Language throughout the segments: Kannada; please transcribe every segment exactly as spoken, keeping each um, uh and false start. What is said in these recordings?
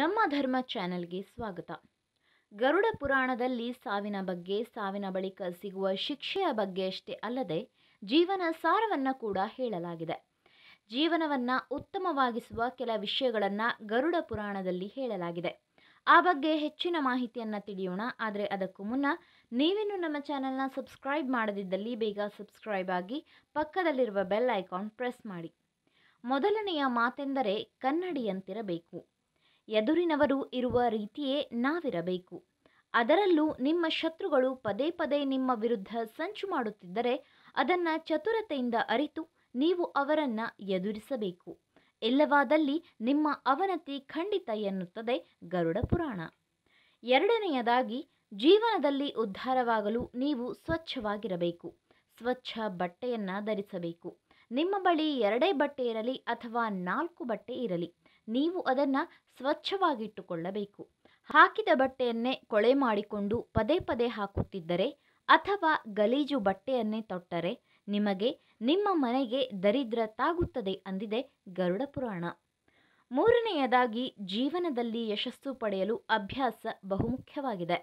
ನಮ್ಮ ಧರ್ಮ ಚಾನೆಲ್ಗೆ ಸ್ವಾಗತ. ಗರುಡ ಪುರಾಣದಲ್ಲಿ ಸಾವಿನ ಬಗ್ಗೆ, ಸಾವಿನ ಬಳಿಕ ಸಿಗುವ ಶಿಕ್ಷೆಯ ಬಗ್ಗೆಯಷ್ಟೇ ಅಲ್ಲದೆ ಜೀವನ ಸಾರವನ್ನು ಕೂಡ ಹೇಳಲಾಗಿದೆ. ಜೀವನವನ್ನು ಉತ್ತಮವಾಗಿಸುವ ಕೆಲ ವಿಷಯಗಳನ್ನು ಗರುಡ ಪುರಾಣದಲ್ಲಿ ಹೇಳಲಾಗಿದೆ. ಆ ಬಗ್ಗೆ ಹೆಚ್ಚಿನ ಮಾಹಿತಿಯನ್ನು ತಿಳಿಯೋಣ. ಆದರೆ ಅದಕ್ಕೂ ಮುನ್ನ ನೀವೇನು ನಮ್ಮ ಚಾನೆಲ್ನ ಸಬ್ಸ್ಕ್ರೈಬ್ ಮಾಡದಿದ್ದಲ್ಲಿ ಬೇಗ ಸಬ್ಸ್ಕ್ರೈಬ್ ಆಗಿ ಪಕ್ಕದಲ್ಲಿರುವ ಬೆಲ್ ಐಕಾನ್ ಪ್ರೆಸ್ ಮಾಡಿ. ಮೊದಲನೆಯ ಮಾತೆಂದರೆ ಕನ್ನಡಿಯಂತಿರಬೇಕು. ಎದುರಿನವರು ಇರುವ ರೀತಿಯೇ ನಾವಿರಬೇಕು. ಅದರಲ್ಲೂ ನಿಮ್ಮ ಶತ್ರುಗಳು ಪದೇ ಪದೇ ನಿಮ್ಮ ವಿರುದ್ಧ ಸಂಚು ಮಾಡುತ್ತಿದ್ದರೆ ಅದನ್ನು ಚತುರತೆಯಿಂದ ಅರಿತು ನೀವು ಅವರನ್ನು ಎದುರಿಸಬೇಕು. ಇಲ್ಲವಾದಲ್ಲಿ ನಿಮ್ಮ ಅವನತಿ ಖಂಡಿತ ಎನ್ನುತ್ತದೆ ಗರುಡ ಪುರಾಣ. ಎರಡನೆಯದಾಗಿ, ಜೀವನದಲ್ಲಿ ಉದ್ಧಾರವಾಗಲು ನೀವು ಸ್ವಚ್ಛವಾಗಿರಬೇಕು. ಸ್ವಚ್ಛ ಬಟ್ಟೆಯನ್ನು ಧರಿಸಬೇಕು. ನಿಮ್ಮ ಬಳಿ ಎರಡೇ ಬಟ್ಟೆ ಇರಲಿ ಅಥವಾ ನಾಲ್ಕು ಬಟ್ಟೆ ಇರಲಿ, ನೀವು ಅದನ್ನು ಸ್ವಚ್ಛವಾಗಿಟ್ಟುಕೊಳ್ಳಬೇಕು. ಹಾಕಿದ ಬಟ್ಟೆಯನ್ನೇ ಕೊಳೆ ಮಾಡಿಕೊಂಡು ಪದೇ ಪದೇ ಹಾಕುತ್ತಿದ್ದರೆ ಅಥವಾ ಗಲೀಜು ಬಟ್ಟೆಯನ್ನೇ ತೊಟ್ಟರೆ ನಿಮಗೆ ನಿಮ್ಮ ಮನೆಗೆ ದರಿದ್ರ ತಾಗುತ್ತದೆ ಅಂದಿದೆ ಗರುಡ ಪುರಾಣ. ಮೂರನೆಯದಾಗಿ, ಜೀವನದಲ್ಲಿ ಯಶಸ್ಸು ಪಡೆಯಲು ಅಭ್ಯಾಸ ಬಹುಮುಖ್ಯವಾಗಿದೆ.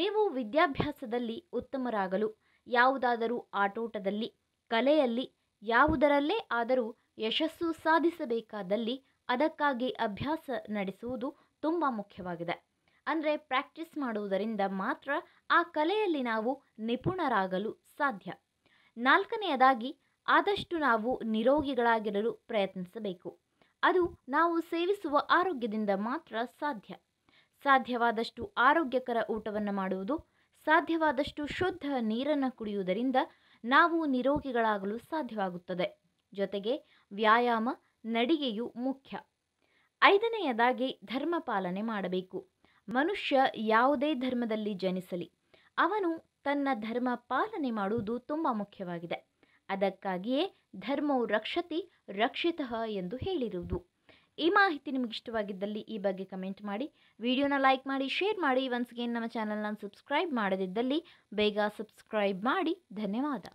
ನೀವು ವಿದ್ಯಾಭ್ಯಾಸದಲ್ಲಿ ಉತ್ತಮರಾಗಲು, ಯಾವುದಾದರೂ ಆಟೋಟದಲ್ಲಿ, ಕಲೆಯಲ್ಲಿ, ಯಾವುದರಲ್ಲೇ ಆದರೂ ಯಶಸ್ಸು ಸಾಧಿಸಬೇಕಾದಲ್ಲಿ ಅದಕ್ಕಾಗಿ ಅಭ್ಯಾಸ ನಡೆಸುವುದು ತುಂಬ ಮುಖ್ಯವಾಗಿದೆ. ಅಂದರೆ ಪ್ರಾಕ್ಟೀಸ್ ಮಾಡುವುದರಿಂದ ಮಾತ್ರ ಆ ಕಲೆಯಲ್ಲಿ ನಾವು ನಿಪುಣರಾಗಲು ಸಾಧ್ಯ. ನಾಲ್ಕನೆಯದಾಗಿ, ಆದಷ್ಟು ನಾವು ನಿರೋಗಿಗಳಾಗಿರಲು ಪ್ರಯತ್ನಿಸಬೇಕು. ಅದು ನಾವು ಸೇವಿಸುವ ಆರೋಗ್ಯದಿಂದ ಮಾತ್ರ ಸಾಧ್ಯ. ಸಾಧ್ಯವಾದಷ್ಟು ಆರೋಗ್ಯಕರ ಊಟವನ್ನು ಮಾಡುವುದು, ಸಾಧ್ಯವಾದಷ್ಟು ಶುದ್ಧ ನೀರನ್ನು ಕುಡಿಯುವುದರಿಂದ ನಾವು ನಿರೋಗಿಗಳಾಗಲು ಸಾಧ್ಯವಾಗುತ್ತದೆ. ಜೊತೆಗೆ ವ್ಯಾಯಾಮ, ನಡಿಗೆಯು ಮುಖ್ಯ. ಐದನೆಯದಾಗಿ, ಧರ್ಮ ಪಾಲನೆ ಮಾಡಬೇಕು. ಮನುಷ್ಯ ಯಾವುದೇ ಧರ್ಮದಲ್ಲಿ ಜನಿಸಲಿ, ಅವನು ತನ್ನ ಧರ್ಮ ಪಾಲನೆ ಮಾಡುವುದು ತುಂಬ ಮುಖ್ಯವಾಗಿದೆ. ಅದಕ್ಕಾಗಿಯೇ ಧರ್ಮವು ರಕ್ಷತಿ ರಕ್ಷಿತಃ ಎಂದು ಹೇಳಿರುವುದು. ಈ ಮಾಹಿತಿ ನಿಮಗಿಷ್ಟವಾಗಿದ್ದಲ್ಲಿ ಈ ಬಗ್ಗೆ ಕಮೆಂಟ್ ಮಾಡಿ, ವಿಡಿಯೋನ ಲೈಕ್ ಮಾಡಿ, ಶೇರ್ ಮಾಡಿ. ಒನ್ಸ್ ಅಗೇನ್, ನಮ್ಮ ಚಾನಲ್ನ ಸಬ್ಸ್ಕ್ರೈಬ್ ಮಾಡದಿದ್ದಲ್ಲಿ ಬೇಗ ಸಬ್ಸ್ಕ್ರೈಬ್ ಮಾಡಿ. ಧನ್ಯವಾದ.